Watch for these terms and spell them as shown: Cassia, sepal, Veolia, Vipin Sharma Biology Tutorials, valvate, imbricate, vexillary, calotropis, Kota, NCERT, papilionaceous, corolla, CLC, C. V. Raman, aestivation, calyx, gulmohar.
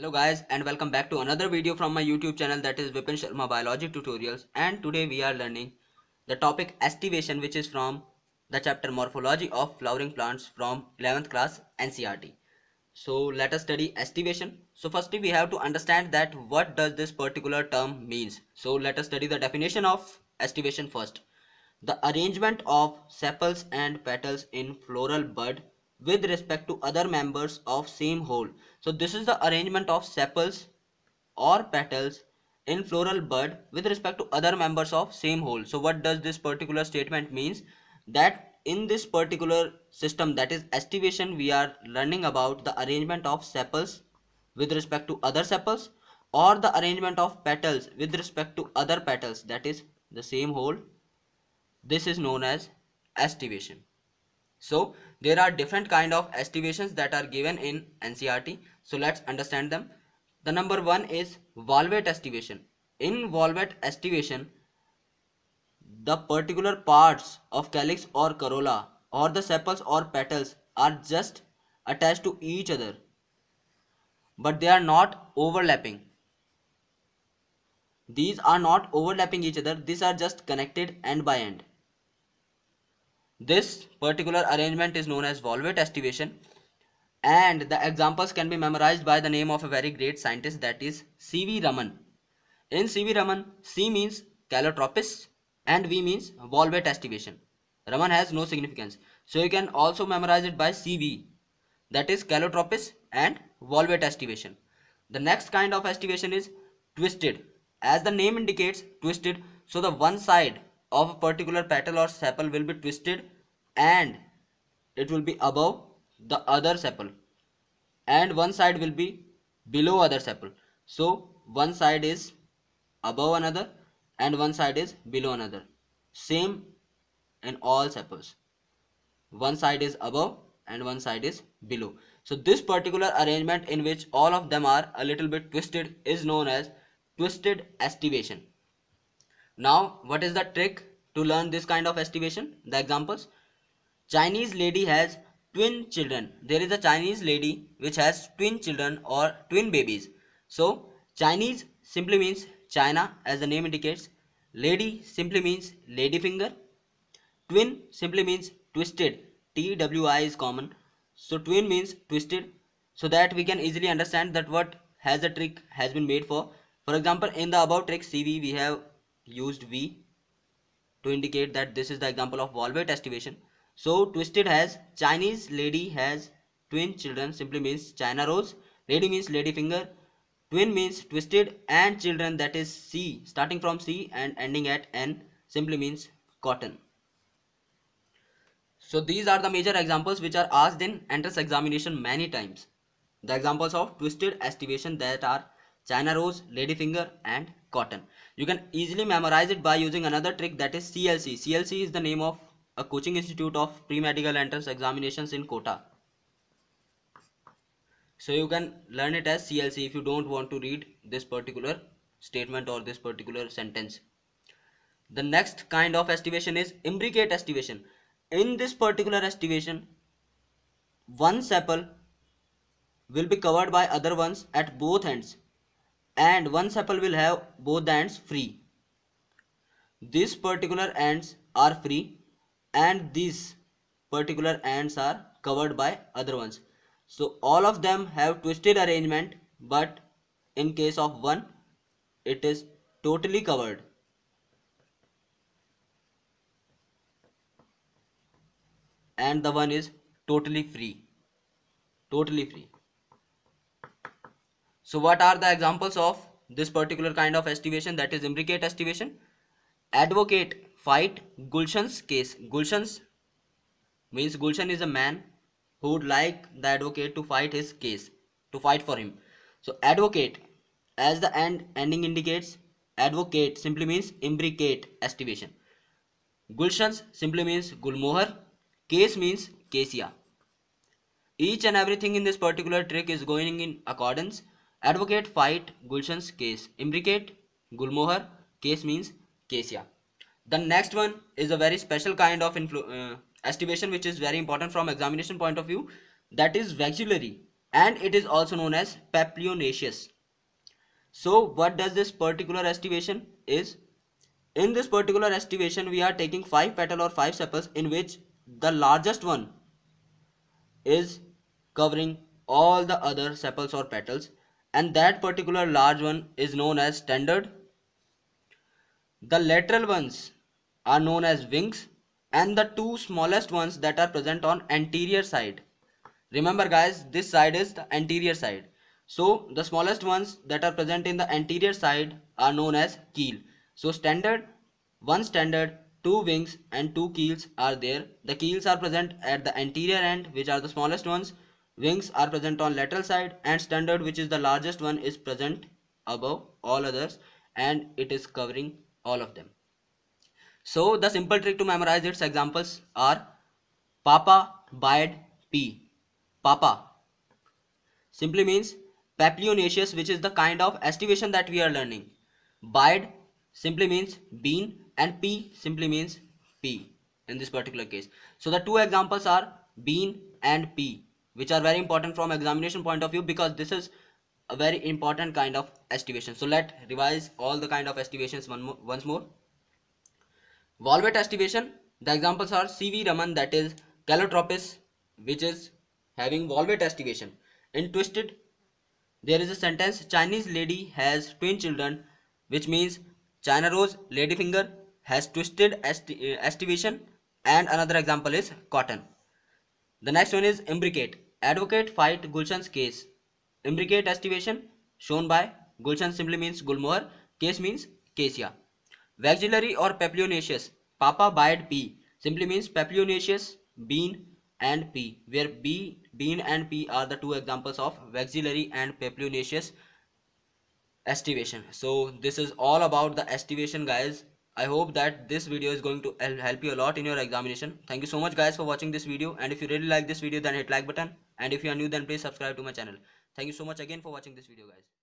Hello guys and welcome back to another video from my YouTube channel, that is Vipin Sharma Biology Tutorials, and today we are learning the topic aestivation, which is from the chapter Morphology of Flowering Plants from 11th class NCERT. So let us study aestivation. So firstly we have to understand that what does this particular term means. So let us study the definition of aestivation first. The arrangement of sepals and petals in floral bud with respect to other members of same whole. So this is the arrangement of sepals or petals in floral bud with respect to other members of same whole. So what does this particular statement means? That in this particular system, that is aestivation, we are learning about the arrangement of sepals with respect to other sepals or the arrangement of petals with respect to other petals, that is the same whole. This is known as aestivation. So there are different kind of aestivations that are given in NCERT. So let's understand them. The number one is valvate aestivation. In valvate aestivation, the particular parts of calyx or corolla or the sepals or petals are just attached to each other, but they are not overlapping. These are not overlapping each other. These are just connected end by end. This particular arrangement is known as valvate aestivation, and the examples can be memorized by the name of a very great scientist, that is C. V. Raman. In C. V. Raman, C means calotropis and V means valvate aestivation. Raman has no significance. So you can also memorize it by C. V., that is calotropis and valvate aestivation. The next kind of aestivation is twisted. As the name indicates, twisted, so the one side of a particular petal or sepal will be twisted and it will be above the other sepal and one side will be below other sepal. So one side is above another and one side is below another. Same in all sepals. One side is above and one side is below. So this particular arrangement in which all of them are a little bit twisted is known as twisted aestivation. Now what is the trick to learn this kind of aestivation? The examples. Chinese lady has twin children. There is a Chinese lady which has twin children or twin babies. So Chinese simply means China as the name indicates. Lady simply means lady finger. Twin simply means twisted. TWI is common. So twin means twisted. So that we can easily understand that what has a trick has been made for. For example, in the above trick CV we have used V to indicate that this is the example of valvate aestivation. So twisted has Chinese lady has twin children simply means China rose, lady means lady finger, twin means twisted, and children, that is C, starting from C and ending at N, simply means cotton. So these are the major examples which are asked in entrance examination many times. The examples of twisted aestivation that are China rose, lady finger and cotton. You can easily memorize it by using another trick, that is CLC. CLC is the name of a coaching institute of pre-medical entrance examinations in Kota. So you can learn it as CLC if you don't want to read this particular statement or this particular sentence. The next kind of aestivation is imbricate aestivation. In this particular aestivation, one sepal will be covered by other ones at both ends, and one sepal will have both the ends free. These particular ends are free and these particular ends are covered by other ones. So all of them have twisted arrangement, but in case of one it is totally covered. And the one is totally free. Totally free. So what are the examples of this particular kind of aestivation, that is imbricate aestivation? Advocate, fight, Gulshan's case. Gulshan's means Gulshan is a man who would like the advocate to fight his case, to fight for him. So advocate, as the ending indicates, advocate simply means imbricate aestivation. Gulshan's simply means gulmohar. Case means Cassia. Each and everything in this particular trick is going in accordance. Advocate, fight, Gulshan's case. Imbricate, Gulmohar. Case means Cassia. The next one is a very special kind of aestivation which is very important from examination point of view, that is vexillary. and it is also known as papilionaceous. So what does this particular aestivation is? In this particular aestivation, we are taking 5 petal or 5 sepals, in which the largest one is covering all the other sepals or petals, and that particular large one is known as standard. The lateral ones are known as wings, and the two smallest ones that are present on anterior side. Remember guys, this side is the anterior side. So the smallest ones that are present in the anterior side are known as keel. So standard, one standard, two wings and two keels are there. The keels are present at the anterior end, which are the smallest ones. Wings are present on lateral side, and standard, which is the largest one, is present above all others, and it is covering all of them. So the simple trick to memorize its examples are Papa, Bide, P. Papa simply means papilionaceous, which is the kind of aestivation that we are learning. Bide simply means bean, and P simply means pea in this particular case. So the two examples are bean and pea, which are very important from examination point of view, because this is a very important kind of aestivation. So let's revise all the kind of aestivations once more. Valvate aestivation, the examples are C. V. Raman, that is calotropis, which is having valvate aestivation. In twisted, there is a sentence, Chinese lady has twin children, which means China rose ladyfinger has twisted aestivation, and another example is cotton. The next one is imbricate. Advocate fight Gulshan's case. Imbricate aestivation shown by Gulshan simply means gulmohar, case means Cassia. Vexillary or papilionaceous, Papa, Bide, P simply means papilionaceous, bean and P, where bean and P are the two examples of vexillary and papilionaceous aestivation. So this is all about the aestivation guys. I hope that this video is going to help you a lot in your examination. Thank you so much guys for watching this video, and if you really like this video, then hit like button, and if you are new, then please subscribe to my channel. Thank you so much again for watching this video guys.